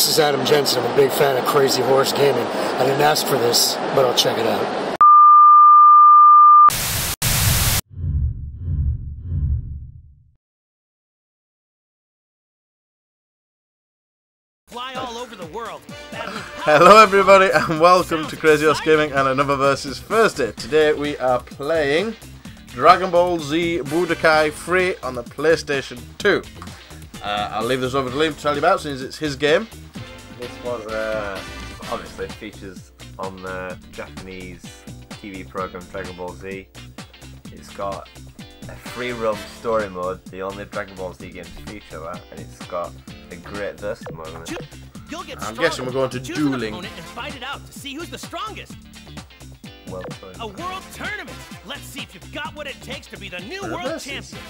This is Adam Jensen. I'm a big fan of Crazy Horse Gaming. I didn't ask for this, but I'll check it out. Fly all over the world. Hello everybody and welcome to Crazy Horse Gaming and another Versus Thursday. Today we are playing Dragon Ball Z Budokai 3 on the PlayStation 2. I'll leave this over to Liam to tell you about since it's his game. This was obviously features on the Japanese TV program Dragon Ball Z. It's got a free roam story mode, the only Dragon Ball Z game to feature that, and it's got a great verse moment. I'm guessing we're going to dueling. And fight it out to see who's the strongest. Well played. A world tournament. Let's see if you've got what it takes to be the new world champion.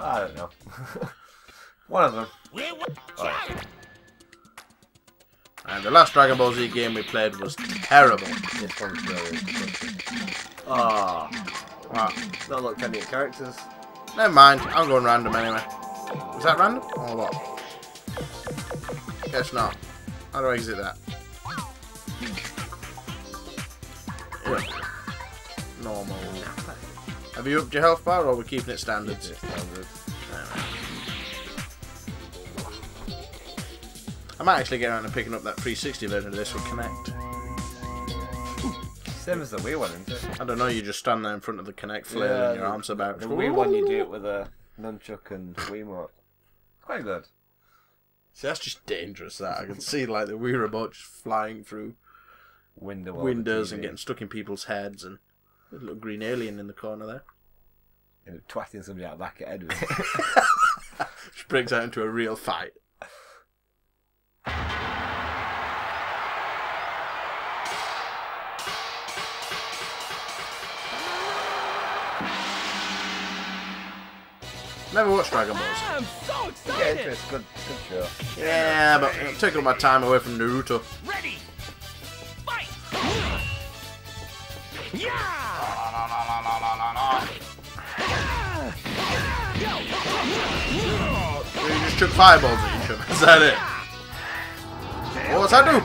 I don't know. One of them. Right. And the last Dragon Ball Z game we played was terrible. This one's really ah. Oh. Wow. Not like any characters. Never mind. I'm going random anyway. Is that random? Or what? Guess not. How do I exit that? Anyway. Normal. Have you upped your health bar or are we keeping it standard? Keep it standard. I might actually get around to picking up that 360 version of this with Kinect. Same as the Wii one, isn't it? I don't know, you just stand there in front of the Kinect flare and your arms about. The Wii one you do it with a nunchuck and Wiimote. Quite good. See, that's just dangerous, that. I can see, like, the Wii remote just flying through windows and getting stuck in people's heads, and a little green alien in the corner there. And twatting somebody out back at head with it. Which breaks out into a real fight. Never watched Dragon Ball Z. I'm so excited! Yeah, it's good show. Yeah, but I'm taking my time away from Naruto. Ready, fight! Yeah! So you just took fireballs at each other. Is that it? Well, what's that do?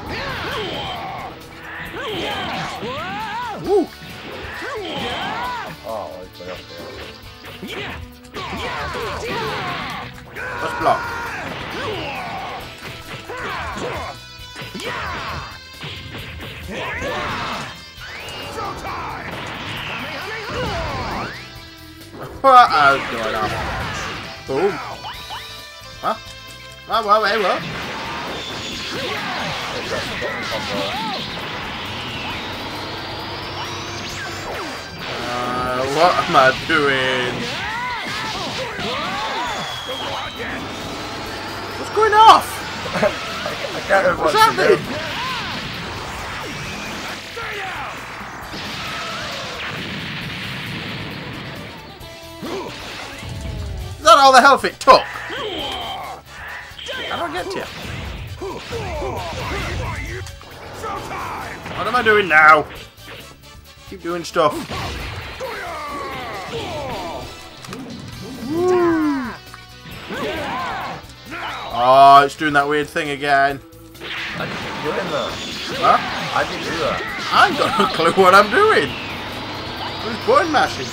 Woo! Oh, it's way up there. Yeah! Let's block. What is going on? Boom. Huh? What am I doing? Going off! I can't remember what's happening! Is that all the health it took? I don't get to you. What am I doing now? Keep doing stuff. Woo. Oh, it's doing that weird thing again. How did you do it though? Huh? How did you do that? I ain't got no clue what I'm doing. I'm just button mashing.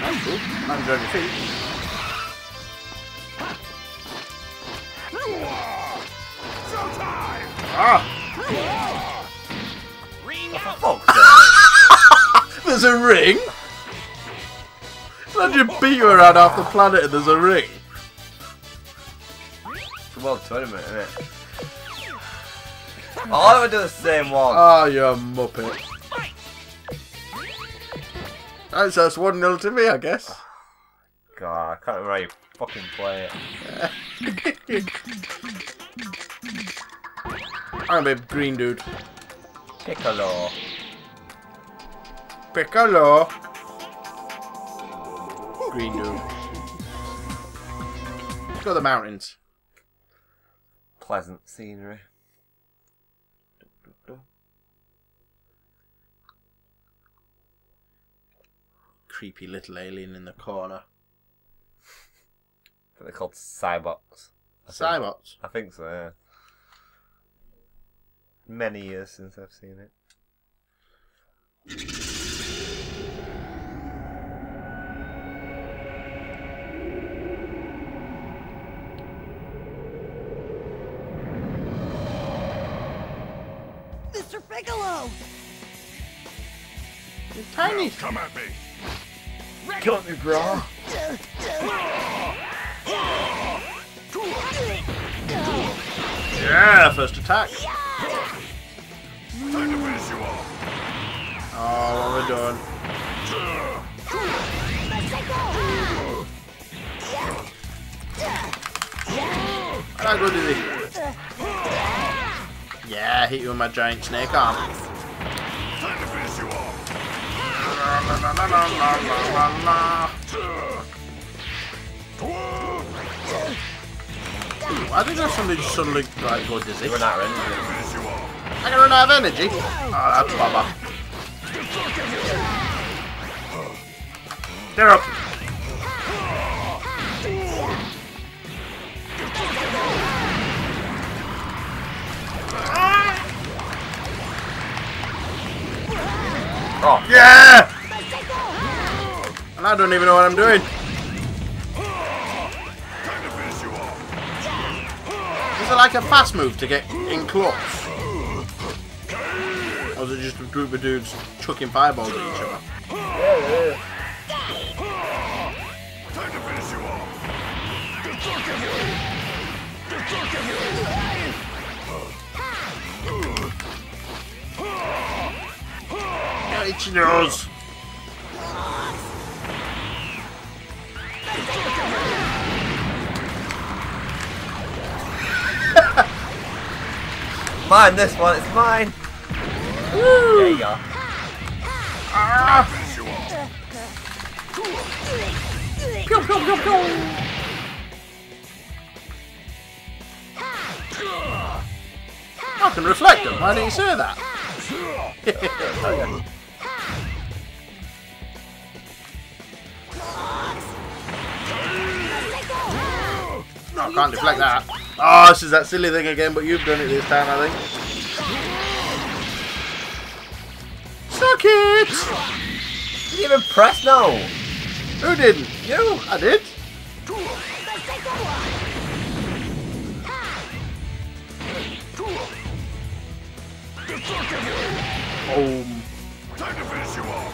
That's cool. I'm enjoying your feet. Ring out. There's a ring? How'd you beat you around half the planet and there's a ring? It's a world tournament, isn't it? Oh, I would do the same one. Oh, you're a muppet. Alright, so it's 1-0 to me, I guess. God, I can't remember how you fucking play it. I'm a green dude. Piccolo. Piccolo. Green dude. Let's go to the mountains. Pleasant scenery. creepy little alien in the corner. I think they're called Cybox. Cybox? I think so, yeah. Many years since I've seen it. Mr. Piccolo! You're tiny! Now come at me! Come at me, bro! Yeah, first attack! Time to finish you off. Oh, what are we doing? How do I go to these? Yeah, hit you with my giant snake arm. Time to finish you off. I think that's something just suddenly like go dizzy. We're not ready to finish you off. I can run out of energy. Oh, that's baba. They're up. Oh, yeah! And I don't even know what I'm doing. Is it like a fast move to get in close? Or was it just a group of dudes chucking fireballs at each other? Time to finish you off. It's yours. Mine, this one. It's mine. Woo. There you go. Go, go, go, go! I can reflect them. Why didn't you say that? No, I can't deflect that. Oh, this is that silly thing again, but you've done it this time, I think. Suck it! You didn't even press no! Who didn't? You? I did! Time to finish you off.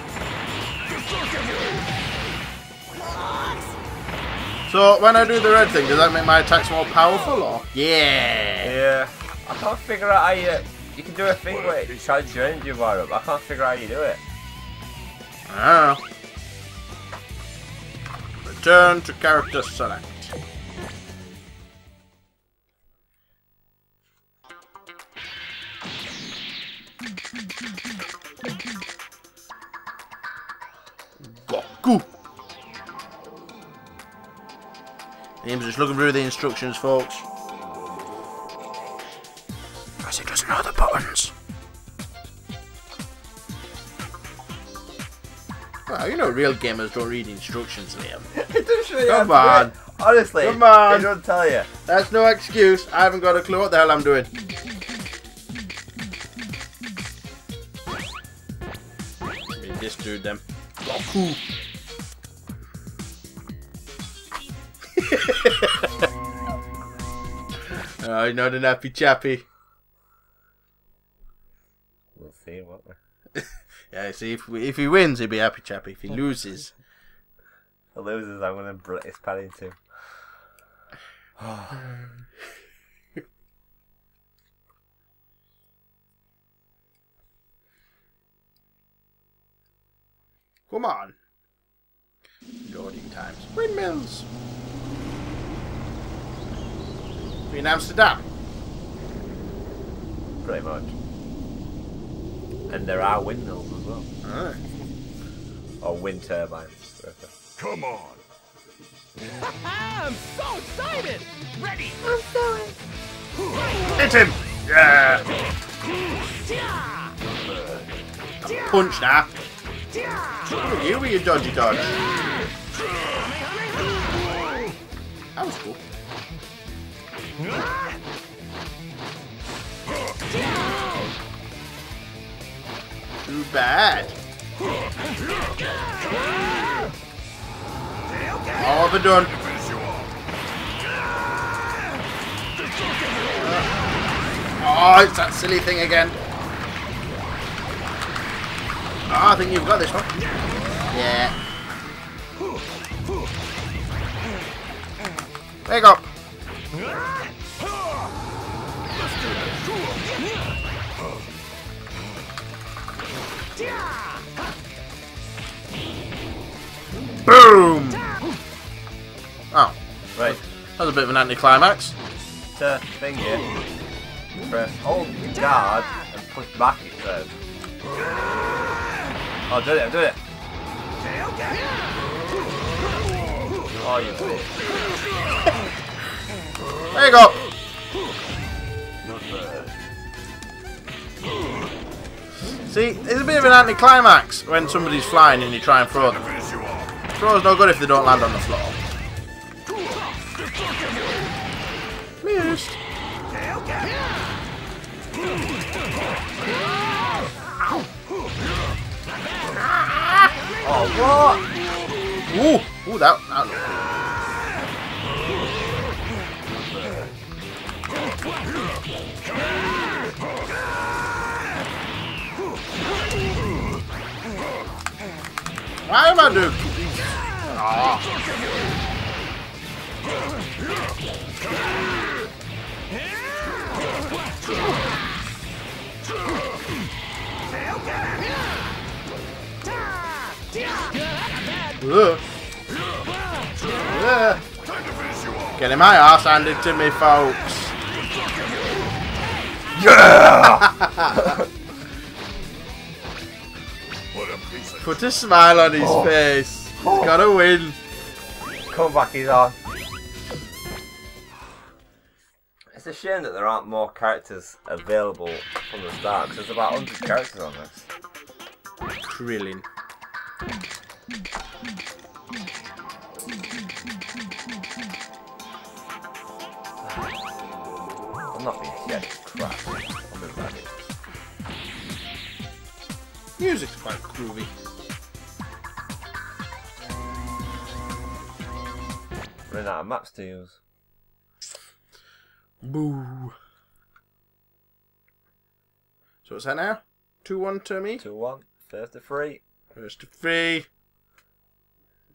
So when I do the red thing, does that make my attacks more powerful or? Yeah! Yeah. I can't figure out how you can do a thing where it charges your energy bar up. I can't figure out how you do it. I don't know. Return to character select. Goku! Name's just looking through the instructions, folks. He doesn't know the buttons. Well, you know real gamers don't read instructions, Liam. Come on. Honestly, come on. I don't tell you. That's no excuse. I haven't got a clue what the hell I'm doing. This dude, then. Goku. Oh, you're not an happy chappy. Yeah, see, if he wins, he'll be happy chappy. If he loses... If he loses, I'm going to break his pad in two. Come on. Loading times. Windmills! We're in Amsterdam. Pretty much. And there are windmills as well. Alright. Or wind turbines. Come on! I'm so excited! Ready! I'm so excited! Hit him! Yeah! Punch now! Look at you with your dodgy dodge. That was cool. Too bad. All but done. Oh, it's that silly thing again. Oh, I think you've got this one. Yeah. There you go. Boom! Oh, right. That was a bit of an anticlimax. It's a thing here. Press hold guard and push back, it says. Oh, do it, I've done it. Oh, you bitch. There you go. Not bad. See, it's a bit of an anticlimax when somebody's flying and you try and throw them. Throw's no good if they don't land on the floor. Missed. Oh, what? Ooh, ooh, that looked good. Why am I doing? Ah. Getting my ass handed to me, folks. Yeah! Put a smile on his face. He's gotta win. Come back, he's on. It's a shame that there aren't more characters available from the start, because there's about 100 characters on this. Krillin. I'm not being scared of crap. I'm a rabbit. Music's quite groovy. Running out of maps to use. Boo. So what's that now? 2-1 to me? 2-1. First to 3. First to 3.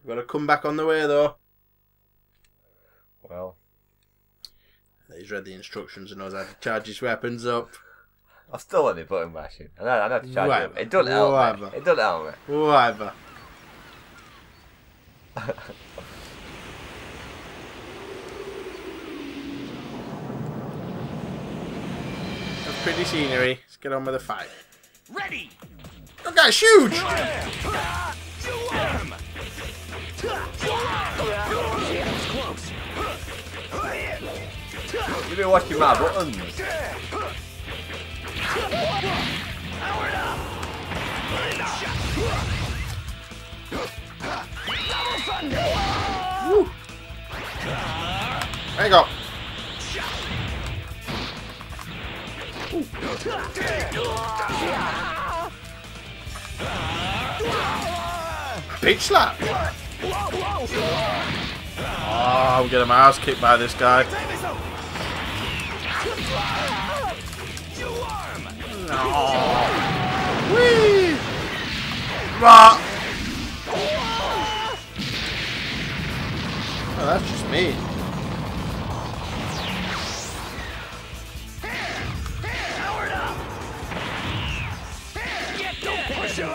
We've got to come back on the way, though. Well. He's read the instructions and knows how to charge his weapons up. I'm still on the button mashing. I know how to charge them. It doesn't help me. It doesn't help me. Whatever. That's pretty scenery. Let's get on with the fight. Ready! That guy's huge! You've been watching my buttons. Woo. There you go. Bitch slap. Oh, I'm getting my ass kicked by this guy. Oh. Whee! Rah! Oh, that's just me. Get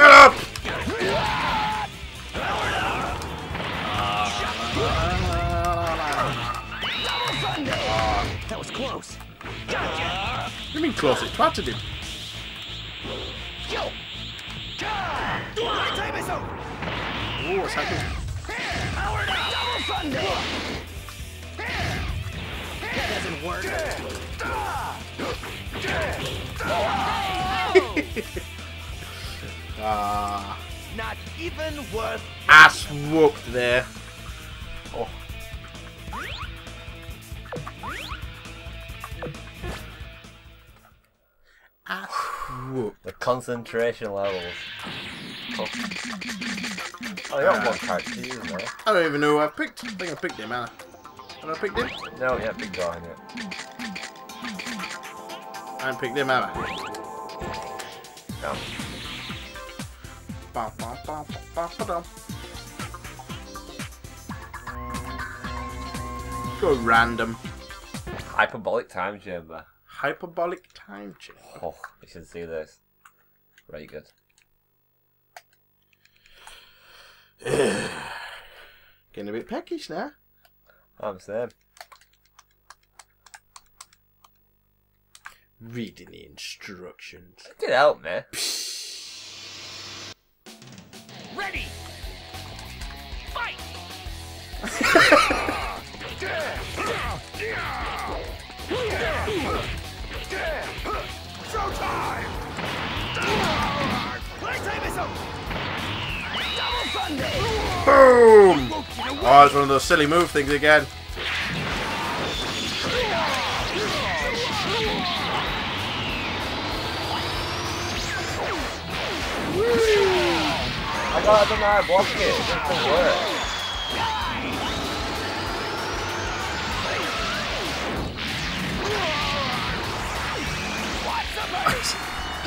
up! That was close. Gotcha. You mean close? It twatted him. Yo. My time is up. Oh, what's happening? Powered up. Double thunder. doesn't work. Not even worth ass whooped there. Oh. Ass whooped. The concentration levels. Oh, I got one character, you know. I don't even know who I picked. I think I picked him, Anna. Have I picked him? No, yeah, big guy in it. I haven't picked him, have I? No. Ba ba ba ba ba dum. Go random. Hyperbolic Time Chamber. Hyperbolic Time Chamber. Oh, you should see this. Very good. Getting a bit peckish now. I'm sad. Reading the instructions. It did help me. Ready. Fight. Showtime. Playtime is over. Boom! Oh, it's one of those silly move things again. I got them out of block it. It doesn't work.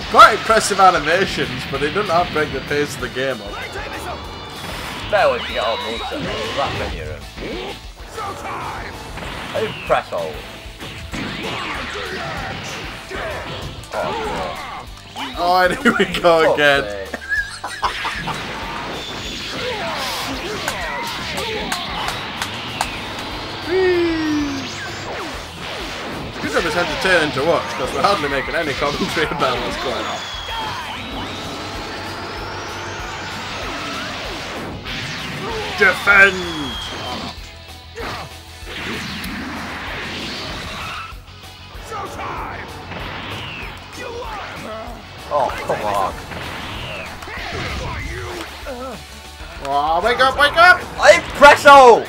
Quite impressive animations, but it doesn't half break the pace of the game up. Better if you get all the moves out. That many of them. I didn't press all. Oh, oh, and here we go again. Good job it's entertaining to watch because we're hardly making any commentary about what's going on. Defend! Showtime! Oh, come on. Oh, wake up, wake up! I'm presso!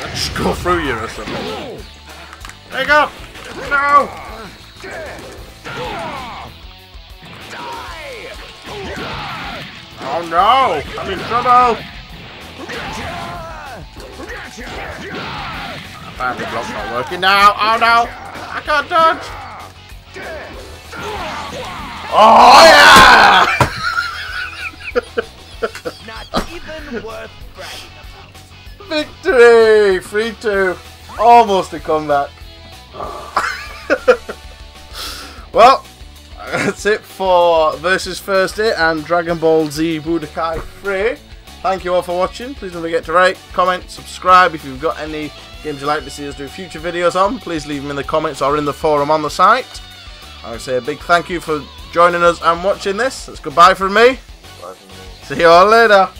Let's go through you or something. Wake up! No! Oh no! I'm in trouble! Apparently the block's not working now! Oh no! I can't dodge! Oh yeah! Not even worth bragging about. Victory! 3-2. Almost a comeback. Well, that's it for Versus Thursday and Dragon Ball Z Budokai 3. Thank you all for watching. Please don't forget to rate, comment, subscribe. If you've got any games you'd like to see us do future videos on, please leave them in the comments or in the forum on the site. I would say a big thank you for joining us and watching this. That's goodbye from me. See you all later.